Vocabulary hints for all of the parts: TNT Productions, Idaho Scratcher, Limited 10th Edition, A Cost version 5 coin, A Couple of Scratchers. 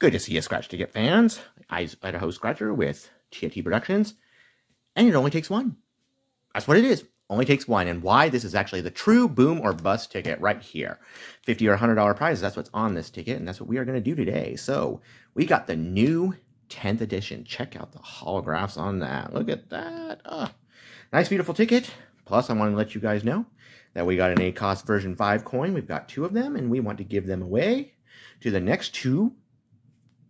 Good to see you, Scratch Ticket fans. Idaho Scratcher with TNT Productions. And it only takes one. That's what it is. Only takes one. And why? This is actually the true boom or bust ticket right here. $50 or $100 prizes. That's what's on this ticket. And that's what we are going to do today. So we got the new 10th edition. Check out the holographs on that. Look at that. Nice, beautiful ticket. Plus, I want to let you guys know that we got an A Cost version 5 coin. We've got 2 of them. And we want to give them away to the next 2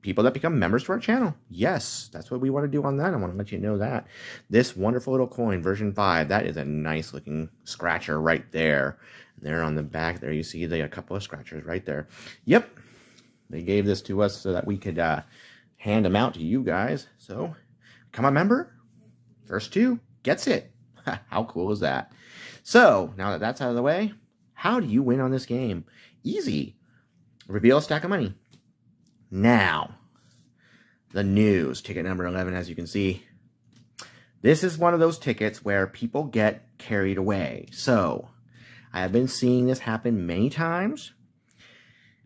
people that become members to our channel. Yes, that's what we want to do on that. I want to let you know that. This wonderful little coin, version 5, that is a nice looking scratcher right there. And there on the back there, you see the A Couple of Scratchers right there. Yep, they gave this to us so that we could hand them out to you guys. So, become a member. First 2 gets it. How cool is that? So, now that that's out of the way, how do you win on this game? Easy. Reveal a stack of money. Now, the news, ticket number 11, as you can see. This is one of those tickets where people get carried away. So, I have been seeing this happen many times.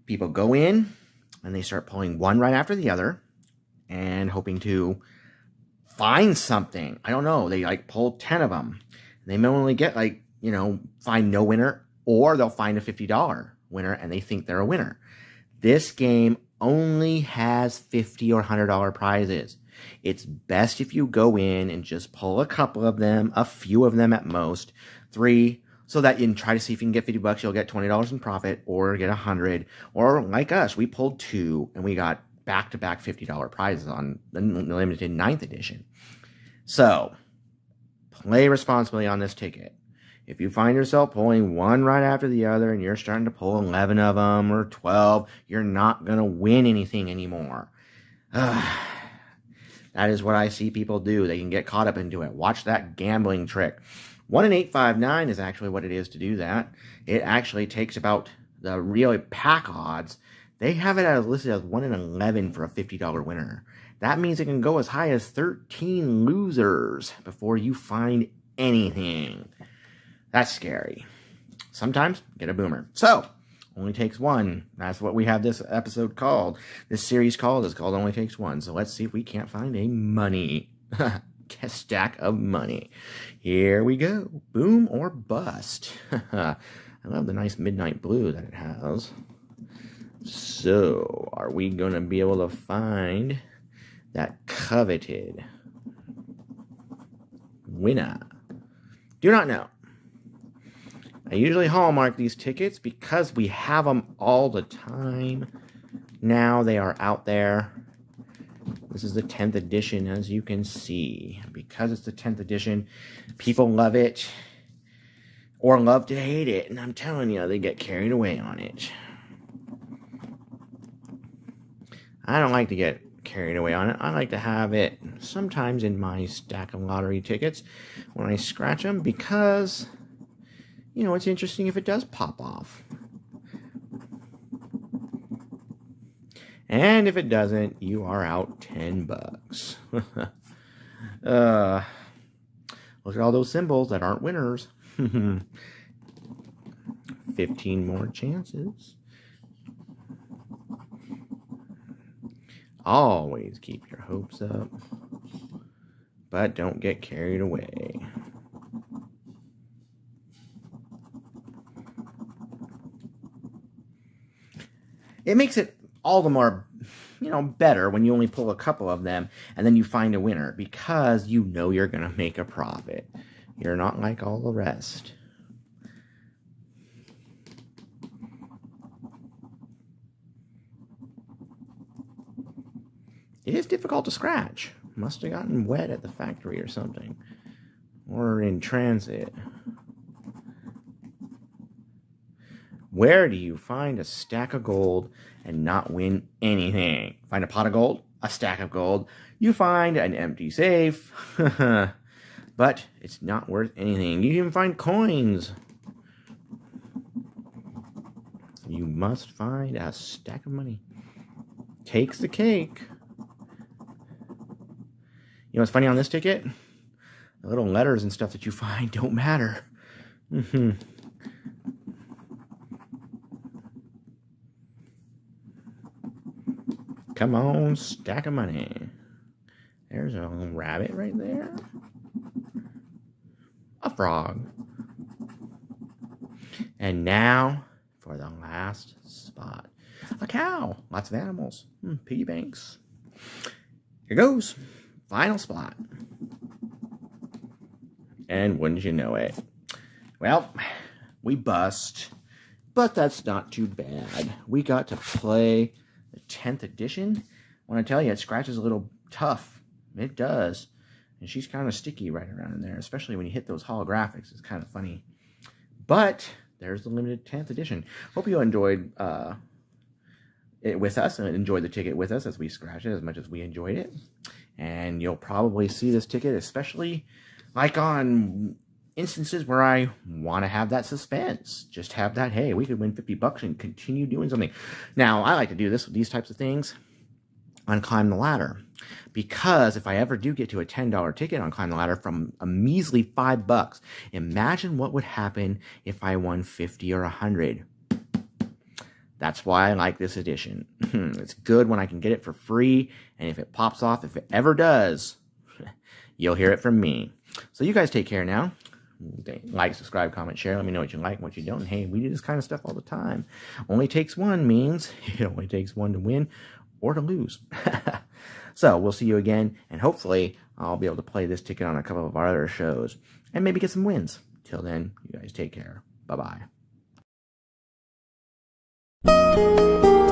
People go in, and they start pulling one right after the other, and hoping to find something. I don't know, they like pull 10 of them. They may only get like, you know, find no winner, or they'll find a $50 winner, and they think they're a winner. This game only has $50 or $100 prizes. It's best if you go in and just pull a couple of them, a few of them at most, 3, so that you can try to see if you can get 50 bucks, you'll get $20 in profit or get 100. Or like us, we pulled 2 and we got back-to-back $50 prizes on the Limited 9th Edition. So, play responsibly on this ticket. If you find yourself pulling one right after the other and you're starting to pull 11 of them or 12, you're not going to win anything anymore. That is what I see people do. They can get caught up into it. Watch that gambling trick. 1 in 859 is actually what it is to do that. It actually takes about the really pack odds. They have it as listed as 1 in 11 for a $50 winner. That means it can go as high as 13 losers before you find anything. That's scary. Sometimes, get a boomer. So, only takes one. That's what we have this episode called. This series called is called Only Takes One. So let's see if we can't find a money. A stack of money. Here we go. Boom or bust. I love the nice midnight blue that it has. So, are we going to be able to find that coveted winner? Do not know. I usually hallmark these tickets because we have them all the time. Now they are out there. This is the 10th edition, as you can see. Because it's the 10th edition, people love it or love to hate it. And I'm telling you, they get carried away on it. I don't like to get carried away on it. I like to have it sometimes in my stack of lottery tickets when I scratch them because, you know, it's interesting if it does pop off. And if it doesn't, you are out 10 bucks. Look at all those symbols that aren't winners. 15 more chances. Always keep your hopes up, but don't get carried away. It makes it all the more, you know, better when you only pull a couple of them and then you find a winner because you know you're going to make a profit. You're not like all the rest. It is difficult to scratch. Must have gotten wet at the factory or something. Or in transit. Where do you find a stack of gold and not win anything? Find a pot of gold, a stack of gold. You find an empty safe, but it's not worth anything. You can find coins. You must find a stack of money. Takes the cake. You know what's funny on this ticket? The little letters and stuff that you find don't matter. Come on, stack of money. There's a rabbit right there. A frog. And now for the last spot. A cow. Lots of animals. Piggy banks. Here goes. Final spot. And wouldn't you know it? Well, we bust. But that's not too bad. We got to play the 10th edition. I want to tell you, it scratches a little tough. It does. And she's kind of sticky right around in there, especially when you hit those holographics. It's kind of funny. But there's the limited 10th edition. Hope you enjoyed it with us and enjoyed the ticket with us as we scratch it as much as we enjoyed it. And you'll probably see this ticket, especially like on instances where I want to have that suspense. Just have that, hey, we could win 50 bucks and continue doing something. Now, I like to do this with these types of things on Climb the Ladder, because if I ever do get to a $10 ticket on Climb the Ladder from a measly $5, imagine what would happen if I won 50 or 100. That's why I like this edition. It's good when I can get it for free, and if it pops off, if it ever does, you'll hear it from me. So you guys take care now. Like, subscribe, comment, share. Let me know what you like and what you don't. And hey, we do this kind of stuff all the time. Only takes one means it only takes one to win or to lose. So we'll see you again, and hopefully I'll be able to play this ticket on a couple of our other shows and maybe get some wins. Till then, you guys take care. Bye-bye.